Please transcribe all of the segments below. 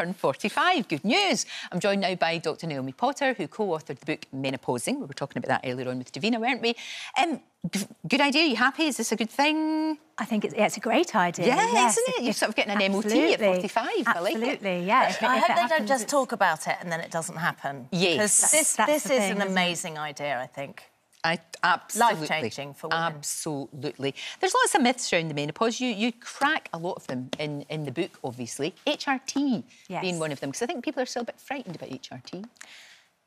145. Good news. I'm joined now by Dr Naomi Potter, who co-authored the book Menopausing. We were talking about that earlier on with Davina, weren't we? Good idea. Are you happy? Is this a good thing? I think it's a great idea. Yeah, yes, isn't it? You're sort of getting an MOT at 45. Absolutely, I like it. Yeah. I hope they don't just talk about it and then it doesn't happen. Yes. Because this is an amazing idea, I think. Absolutely. Life-changing for women. Absolutely. There's lots of myths around the menopause. You crack a lot of them in the book, obviously. HRT being one of them, because I think people are still a bit frightened about HRT.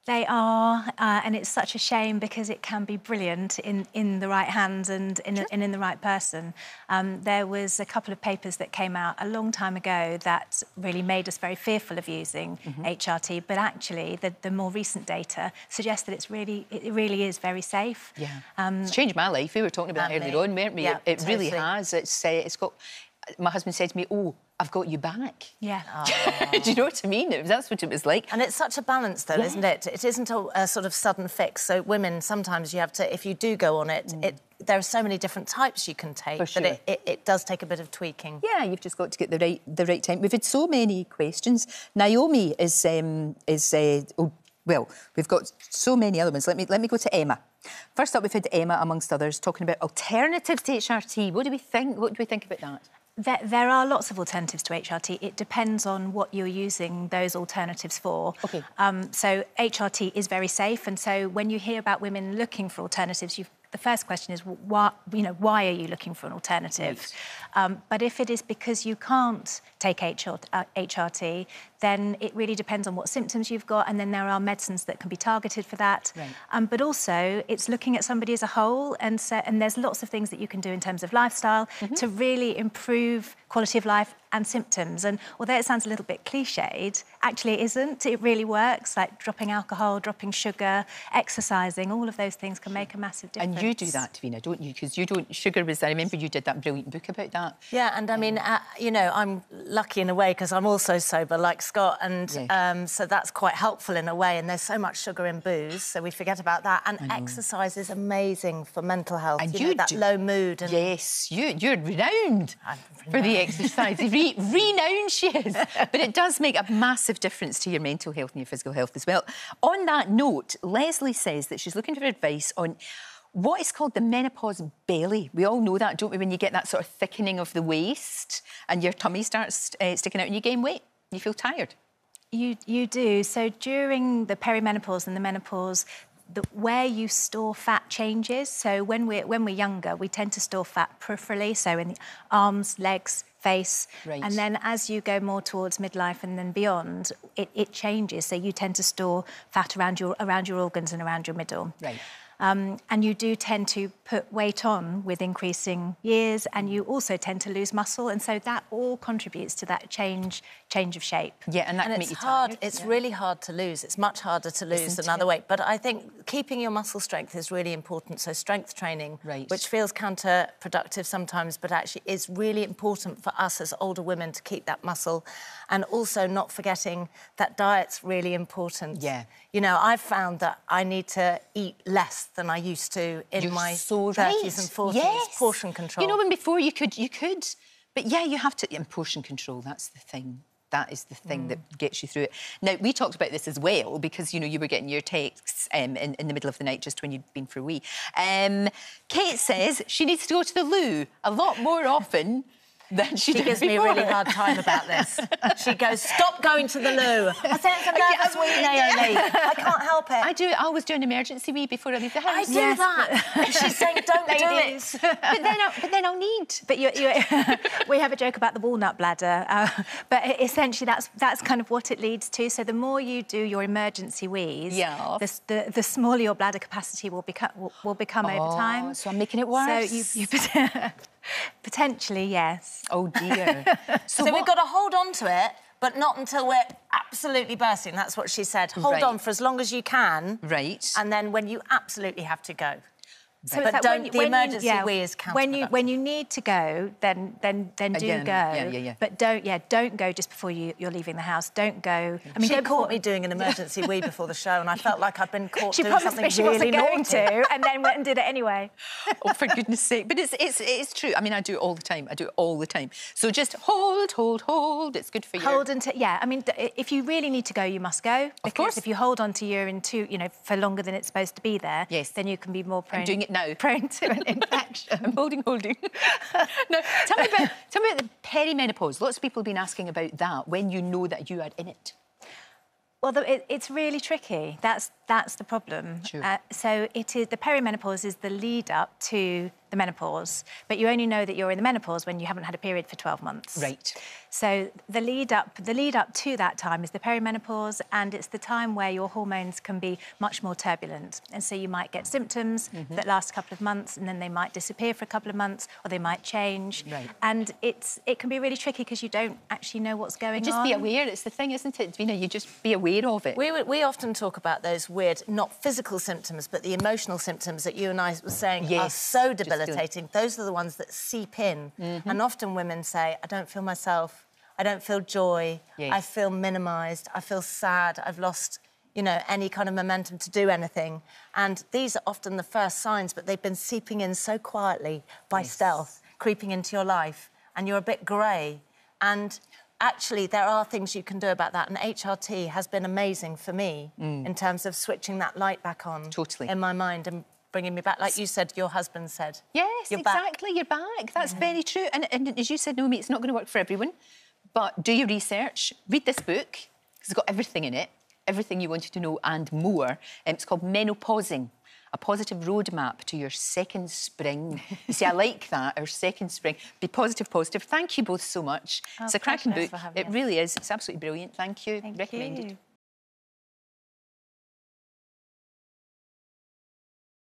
They are, and it's such a shame because it can be brilliant in the right hands and in the right person. There was a couple of papers that came out a long time ago that really made us very fearful of using HRT, but actually the more recent data suggests that it really is very safe. Yeah, it's changed my life. We were talking about that earlier on, weren't we? Yeah, it totally. Really has. It's got. My husband said to me, "Oh, I've got you back." Yeah. Oh. Do you know what I mean? That's what it was like. And it's such a balance, though, isn't it? It isn't a sort of sudden fix. So women, sometimes you have to, if you do go on it, there are so many different types you can take, but it does take a bit of tweaking. Yeah, you've just got to get the right time. We've had so many questions. Naomi well, we've got so many other ones. Let me go to Emma. First up, we've had Emma, amongst others, talking about alternatives to HRT. What do we think? What do we think about that? There are lots of alternatives to HRT. It depends on what you're using those alternatives for. Okay. So HRT is very safe, and so when you hear about women looking for alternatives, the first question is, why are you looking for an alternative? Right. But if it is because you can't take HRT, then it really depends on what symptoms you've got, and then there are medicines that can be targeted for that. Right. But also, it's looking at somebody as a whole, and there's lots of things that you can do in terms of lifestyle to really improve quality of life and symptoms. And although it sounds a little bit cliched, actually it isn't. It really works, like dropping alcohol, dropping sugar, exercising, all of those things can make a massive difference. And you do that, Tawina, don't you? Because you don't... Sugar was... I remember you did that brilliant book about that. Yeah, and I mean, you know, I'm lucky in a way because I'm also sober, like Scott, and so that's quite helpful in a way, and there's so much sugar in booze, so we forget about that. And exercise is amazing for mental health. And you know, that low mood. And... Yes, you're renowned for the exercise. Renowned she is. But it does make a massive difference to your mental health and your physical health as well. On that note, Leslie says that she's looking for advice on what is called the menopause belly. We all know that, don't we, when you get that sort of thickening of the waist and your tummy starts sticking out and you gain weight, you feel tired. You do. So during the perimenopause and the menopause, where you store fat changes. So when we're younger, we tend to store fat peripherally, so in the arms, legs, face. Right. And then as you go more towards midlife and then beyond, it changes. So you tend to store fat around your organs and around your middle. Right. And you do tend to put weight on with increasing years, and you also tend to lose muscle, and so that all contributes to that change of shape. Yeah, and that makes you hard. Tired. It's really hard to lose. It's much harder to lose than other weight. But I think keeping your muscle strength is really important. So strength training, which feels counterproductive sometimes, but actually is really important for us as older women to keep that muscle, and also not forgetting that diet's really important. Yeah. You know, I've found that I need to eat less than I used to in my 30s and 40s. Yes. Portion control. You know, when before you could, but yeah, you have to... And portion control, that's the thing. That is the thing that gets you through it. Now, we talked about this as well because, you know, you were getting your texts in the middle of the night just when you'd been for a wee. Kate says she needs to go to the loo a lot more often than she gives me a really hard time about this. She goes, "Stop going to the loo." I say, "It's a nervous wee, Naomi. I can't help it." I do. I always do an emergency wee before I leave the house. I do that. She's saying, "Don't do it." But then I'll need. But we have a joke about the walnut bladder. But essentially, that's kind of what it leads to. So the more you do your emergency wees, the smaller your bladder capacity will become over time. So I'm making it worse. So you potentially, yes. Oh, dear. so we've got to hold on to it, but not until we're absolutely bursting. That's what she said. Hold on for as long as you can. Right. And then when you absolutely have to go. So but don't, when, the emergency you, yeah, way is counterproductive. When you need to go, then do again, go. Yeah. But don't go just before you're leaving the house. Don't go. I mean, she caught me doing an emergency wee before the show, and I felt like I'd been caught doing something really naughty. She promised me she wasn't going to, and then went and did it anyway. Oh, for goodness sake! But it's true. I mean, I do it all the time. So just hold. It's good for you. Hold until I mean, if you really need to go, you must go. Because of course. If you hold on to urine for longer than it's supposed to be there, yes, then you can be more prone. I'm doing it now. Prone to an infection. I'm holding. Now, tell me about the perimenopause. Lots of people have been asking about that, when you know that you are in it. Well, it's really tricky. That's the problem. Sure. So it is, the perimenopause is the lead up to the menopause, but you only know that you're in the menopause when you haven't had a period for 12 months. Right. So the lead up to that time is the perimenopause, and it's the time where your hormones can be much more turbulent. And so you might get symptoms that last a couple of months, and then they might disappear for a couple of months, or they might change. Right. And it can be really tricky because you don't actually know what's going on. Just be aware. It's the thing, isn't it, Davina? You just be aware of it. We often talk about those weird, not physical symptoms, but the emotional symptoms that you and I were saying are so debilitating. Those are the ones that seep in, and often women say, I don't feel myself, I don't feel joy, I feel minimised, I feel sad, I've lost, any kind of momentum to do anything. And these are often the first signs, but they've been seeping in so quietly by stealth, creeping into your life, and you're a bit grey. And actually, there are things you can do about that, and HRT has been amazing for me in terms of switching that light back on in my mind and bringing me back, like you said, your husband said. Yes, exactly, you're back. That's very true. And as you said, Naomi, it's not going to work for everyone, but do your research, read this book, because it's got everything in it, everything you wanted to know and more. It's called Menopausing, a positive roadmap to your second spring. You see, I like that, our second spring. Be positive. Thank you both so much. Oh, it's a cracking book. It really is. It's absolutely brilliant. Thank you. Recommended.